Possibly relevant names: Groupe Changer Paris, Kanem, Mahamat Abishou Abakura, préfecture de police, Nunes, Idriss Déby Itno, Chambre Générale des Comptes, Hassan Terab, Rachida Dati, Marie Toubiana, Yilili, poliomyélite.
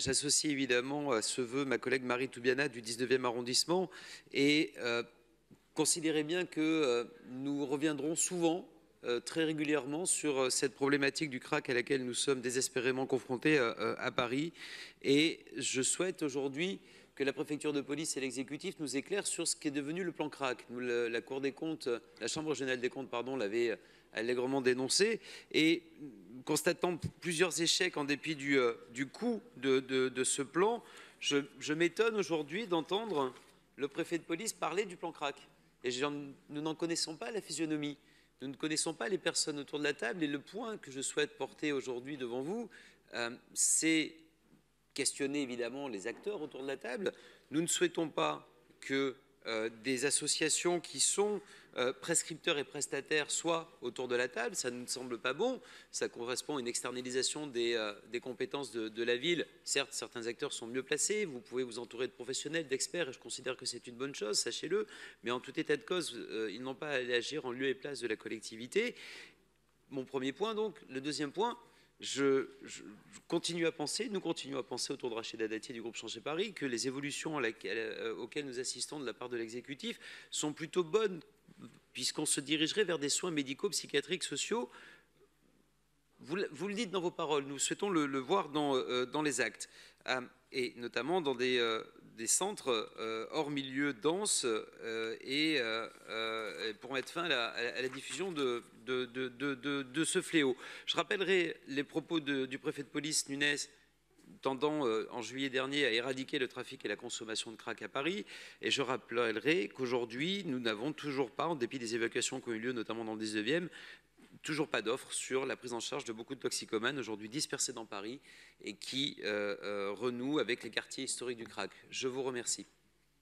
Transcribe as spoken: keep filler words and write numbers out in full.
j'associe évidemment à ce vœu ma collègue Marie Toubiana du dix-neuvième arrondissement. Et euh, considérez bien que euh, nous reviendrons souvent, Euh, très régulièrement sur euh, cette problématique du crack à laquelle nous sommes désespérément confrontés euh, à Paris. Et je souhaite aujourd'hui que la préfecture de police et l'exécutif nous éclairent sur ce qui est devenu le plan crack. Nous, le, la Cour des comptes, la Chambre Générale des Comptes, pardon, l'avait allègrement dénoncé. Et constatant plusieurs échecs en dépit du, euh, du coût de, de, de ce plan, je, je m'étonne aujourd'hui d'entendre le préfet de police parler du plan crack. Et je, nous n'en connaissons pas la physionomie. Nous ne connaissons pas les personnes autour de la table et le point que je souhaite porter aujourd'hui devant vous, euh, c'est questionner évidemment les acteurs autour de la table. Nous ne souhaitons pas que euh, des associations qui sont euh, prescripteurs et prestataires soient autour de la table, ça ne nous semble pas bon, ça correspond à une externalisation des, euh, des compétences de, de la ville. Certes, certains acteurs sont mieux placés, vous pouvez vous entourer de professionnels, d'experts, et je considère que c'est une bonne chose, sachez-le, mais en tout état de cause, euh, ils n'ont pas à agir en lieu et place de la collectivité. Mon premier point donc, le deuxième point, Je, je, je continue à penser, nous continuons à penser autour de Rachida Dati du groupe Changer Paris que les évolutions à laquelle, euh, auxquelles nous assistons de la part de l'exécutif sont plutôt bonnes puisqu'on se dirigerait vers des soins médicaux, psychiatriques, sociaux. Vous, vous le dites dans vos paroles, nous souhaitons le, le voir dans, euh, dans les actes euh, et notamment dans des, euh, des centres euh, hors milieu dense euh, et euh, euh, pour mettre fin à la, à la diffusion de De, de, de, de ce fléau. Je rappellerai les propos de, du préfet de police Nunes tendant euh, en juillet dernier à éradiquer le trafic et la consommation de crack à Paris et je rappellerai qu'aujourd'hui nous n'avons toujours pas, en dépit des évacuations qui ont eu lieu notamment dans le dix-neuvième, toujours pas d'offre sur la prise en charge de beaucoup de toxicomanes aujourd'hui dispersés dans Paris et qui euh, euh, renouent avec les quartiers historiques du crack. Je vous remercie.